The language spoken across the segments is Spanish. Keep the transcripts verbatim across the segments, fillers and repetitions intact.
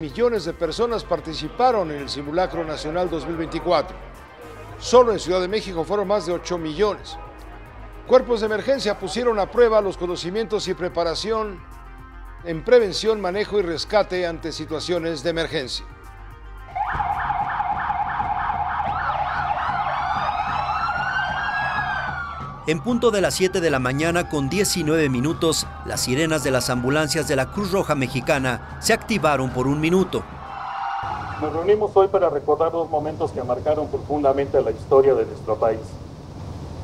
Millones de personas participaron en el Simulacro Nacional dos mil veinticuatro. Solo en Ciudad de México fueron más de ocho millones. Cuerpos de emergencia pusieron a prueba los conocimientos y preparación en prevención, manejo y rescate ante situaciones de emergencia. En punto de las siete de la mañana con diecinueve minutos, las sirenas de las ambulancias de la Cruz Roja Mexicana se activaron por un minuto. Nos reunimos hoy para recordar dos momentos que marcaron profundamente la historia de nuestro país.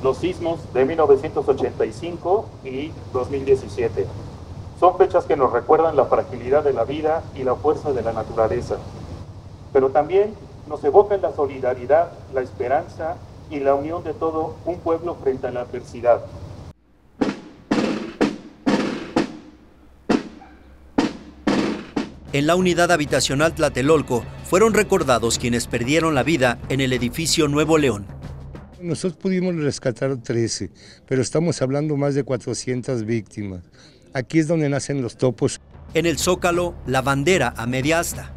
Los sismos de mil novecientos ochenta y cinco y dos mil diecisiete. Son fechas que nos recuerdan la fragilidad de la vida y la fuerza de la naturaleza. Pero también nos evocan la solidaridad, la esperanza y la unión de todo un pueblo frente a la adversidad. En la unidad habitacional Tlatelolco fueron recordados quienes perdieron la vida en el edificio Nuevo León. Nosotros pudimos rescatar trece, pero estamos hablando más de cuatrocientas víctimas. Aquí es donde nacen los topos. En el Zócalo, la bandera a media asta.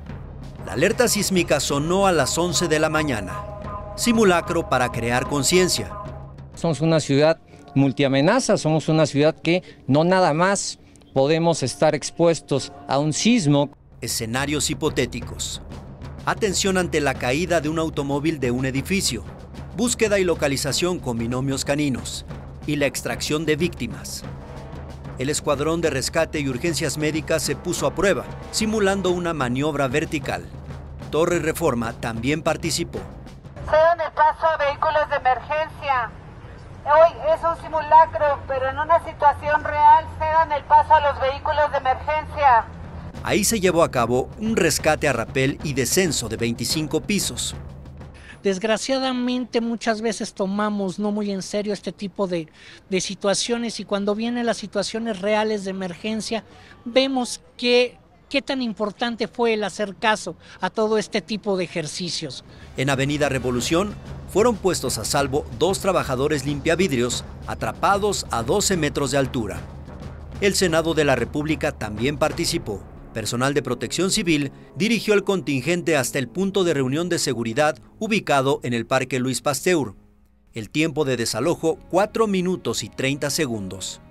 La alerta sísmica sonó a las once de la mañana. Simulacro para crear conciencia. Somos una ciudad multiamenaza, somos una ciudad que no nada más podemos estar expuestos a un sismo. Escenarios hipotéticos. Atención ante la caída de un automóvil de un edificio. Búsqueda y localización con binomios caninos. Y la extracción de víctimas. El escuadrón de rescate y urgencias médicas se puso a prueba, simulando una maniobra vertical. Torre Reforma también participó. Cedan el paso a vehículos de emergencia. Hoy es un simulacro, pero en una situación real cedan el paso a los vehículos de emergencia. Ahí se llevó a cabo un rescate a rapel y descenso de veinticinco pisos. Desgraciadamente muchas veces tomamos no muy en serio este tipo de, de situaciones, y cuando vienen las situaciones reales de emergencia vemos que ¿qué tan importante fue el hacer caso a todo este tipo de ejercicios? En Avenida Revolución fueron puestos a salvo dos trabajadores limpiavidrios atrapados a doce metros de altura. El Senado de la República también participó. Personal de Protección Civil dirigió el contingente hasta el punto de reunión de seguridad ubicado en el Parque Luis Pasteur. El tiempo de desalojo, cuatro minutos y treinta segundos.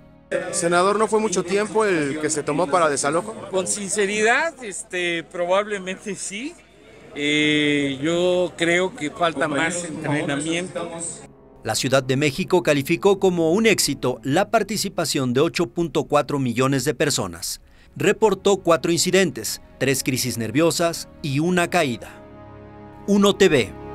Senador, ¿no fue mucho tiempo el que se tomó para desalojo? Con sinceridad, este, probablemente sí. Eh, yo creo que falta más entrenamiento. La Ciudad de México calificó como un éxito la participación de ocho punto cuatro millones de personas. Reportó cuatro incidentes, tres crisis nerviosas y una caída. uno TV.